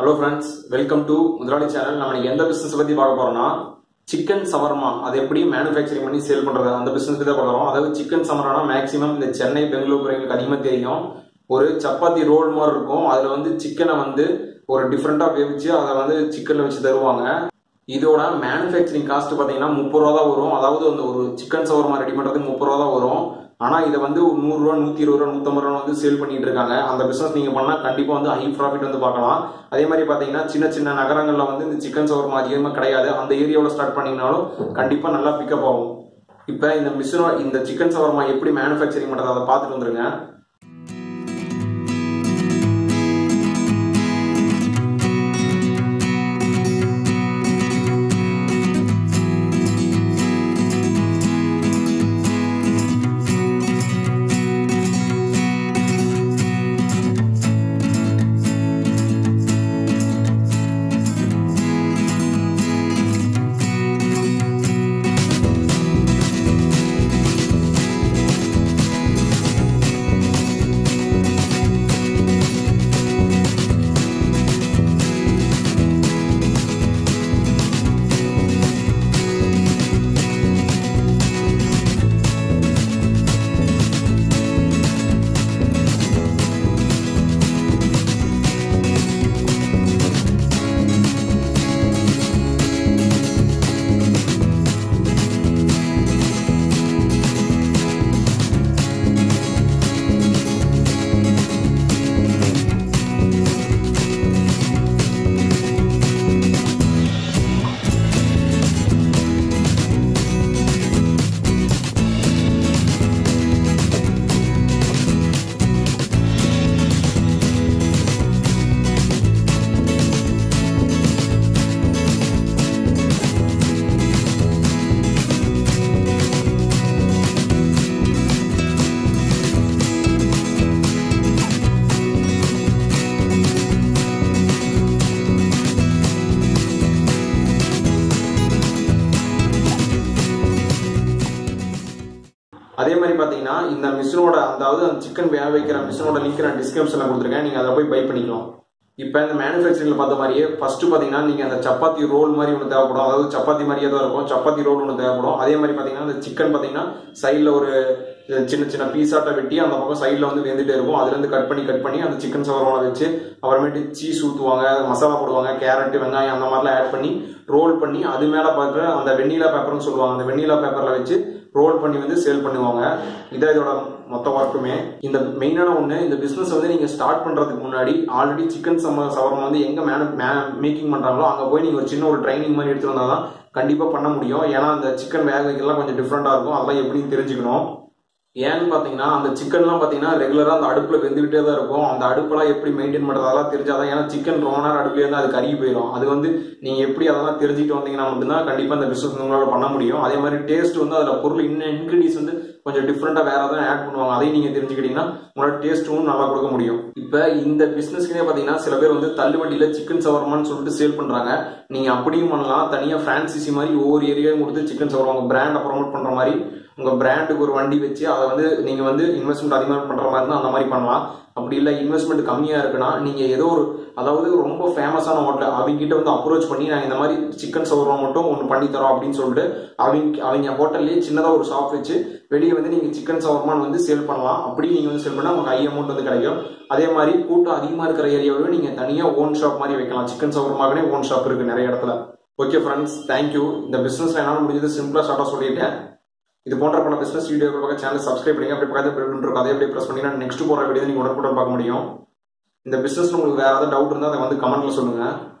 Hello friends, welcome to Mudalali channel. We are going to talk about chicken shawarma. That is how manufacturing and sell that business. That is chicken shawarma maximum in Chennai, Bengaluru area. There is a chapati roll more. That is chicken is different way. That is chicken is different. This manufacturing cost is 30 vரும் chicken shawarma ready பண்றது 30 வரும் ஆனா இது 100 ரூபாய் 120 ரூபாய் 150 ரூபாய் sale பண்ணிட்டு இருக்காங்க அந்த business நீங்க பண்ணா கண்டிப்பா high profit பார்க்கலாம் அதே மாதிரி பாத்தீங்கன்னா சின்ன சின்ன நகரங்கள்ல இந்த chicken shawarma அதிகமா கிடையாது அந்த ஏரியாவுல ஸ்டார்ட் பண்ணீங்கனாலும் கண்டிப்பா நல்லா pick up ஆகும் இப்போ இந்த மிஷினோ இந்த chicken shawarma எப்படி manufacturing பண்றது அத பாத்துட்டு வந்துருங்க அதே மாதிரி பாத்தீங்கன்னா இந்த மிஷினோட அதாவது சிக்கன் வேக வைக்கிற மிஷினோட லிங்க் நான் டிஸ்கிரிப்ஷன்ல கொடுத்திருக்கேன் நீங்க அத போய் பை பண்ணிக்கலாம் இப்போ இந்த manufacturing பார்த்த மாதிரியே ஃபர்ஸ்ட் பாத்தீங்கன்னா நீங்க அந்த சப்பாத்தி ரோல் மாதிரி ஒன்னு தேவைப்படும் அதாவது சப்பாத்தி மாதிரியே தான் இருக்கும் சப்பாத்தி ரோல் ஒன்னு தேவைப்படும் அதே மாதிரி பாத்தீங்கன்னா அந்த சிக்கன் பாத்தீங்கன்னா சைடுல ஒரு சின்ன சின்ன பீஸாட்ட வெட்டி அந்த பக்கம் சைடுல வெந்துட்டே இருக்கும் அதுல இருந்து கட் பண்ணி அந்த chicken shawarma வச்சு அப்புறமேட்டு சீஸ் ஊத்துவாங்க மசாலா போடுவாங்க கேரட் வெங்காயம் அந்த மாதிரி ஆட் பண்ணி ரோல் பண்ணி அது மேல பாக்குற அந்த வெண்ணிலா பேப்பர்னு சொல்லுவாங்க அந்த வெண்ணிலா பேப்பர்ல வச்சு ரோல் பண்ணி சேல் பண்ணுவாங்க இத இதோட மொத்த வர்க்குமே இந்த மெயினான ஒண்ணு இந்த business நீங்க ஸ்டார்ட் பண்றதுக்கு முன்னாடி ஆல்ரெடி chicken shawarma எங்க மேக்கிங் பண்றாங்களோ அங்க போய் நீங்க ஒரு சின்ன ஒரு ட்ரைனிங் மாதிரி எடுத்துட்டா தான் கண்டிப்பா பண்ண முடியும் ஏனா அந்த chicken வேக வைக்கலாம் கொஞ்சம் டிஃபரண்டா இருக்கும் அதெல்லாம் எப்படின்னு தெரிஞ்சுக்கணும் ஏன் பாத்தீங்கன்னா அந்த chickenலாம் பாத்தீங்கன்னா ரெகுலரா அந்த அடுப்புல வெந்துட்டே தான் இருக்கும் அந்த அடுப்புல எப்படி மெயின்டெய்ன் பண்றது அதெல்லாம் தெரிஞ்சாதான் ஏன்னா chicken ரொம்ப நேரம் அடுப்புல இருந்தா அது கறி போயிடும் அது நீங்க எப்படி அதெல்லாம் தெரிஞ்சிட்டு வந்தீங்கன்னா மட்டும்தான் கண்டிப்பா அந்த business உங்களால பண்ண முடியும் அதே மாதிரி டேஸ்ட் அதல பொருள் இன்ன ingredients கொஞ்சம் டிஃபரண்டா வேற ஏதாவது ஆட் பண்ணுவாங்க அதையும் நீங்க தெரிஞ்சுக்கிட்டீங்கன்னா உங்களோட டேஸ்டும் நல்லா கொடுக்க முடியும் இப்போ இந்த businessக்கே பாத்தீங்கன்னா சில பேர் தள்ளுவண்டியில chicken shawarma ன்னு சொல்லிட்டு சேல் பண்றாங்க நீங்க அப்படியும் பண்ணலாம் தனியா ஃபிரான்சைசி மாதிரி ஒவ்வொரு ஏரியாவும் கொடுத்து chicken shawarma பிராண்ட ப்ரோமோட் பண்ற மாதிரி உங்க பிராண்டுக்கு ஒரு வண்டி வெச்சு அத நீங்க இன்வெஸ்ட்மென்ட் அதிகமா பண்ற மாதிரி இருந்தா அந்த மாதிரி பண்ணலாம் அப்படி இல்ல இன்வெஸ்ட்மென்ட் கம்மியா இருக்குனா நீங்க ஏதோ ஒரு அதாவது ரொம்ப ஃபேமஸான ஹோட்டல் அவங்க கிட்ட அப்ரோச் பண்ணி நான் இந்த மாதிரி chicken shawarma மட்டும் ஒன்னு பண்ணி தரோம் அப்படினு சொல்லிட்டு அவங்க ஹோட்டல்ல சின்னதா ஒரு ஷாப் வெச்சு வெளிய நீங்க chicken shawarma சேல் பண்ணலாம் அப்படி நீங்க சேல் பண்ணா உங்களுக்கு ஹை அமௌண்ட் கிடைக்கும் அதே மாதிரி கூட்டம் அதிகமா இருக்கிற ஏரியாவுல நீங்க தனியா ஓன் ஷாப் மாதிரி வைக்கலாம் chicken shawarmaக்குனே ஓன் ஷாப் இருக்கு நிறைய இடத்துல ஓகே फ्रेंड्स थैंक यू இந்த பிசினஸ் என்னால முடிஞ்சது சிம்பிளா ஷார்ட்டா சொல்லிட்டேன் If you want to see this video, subscribe to the next video. If you have any doubt, comment.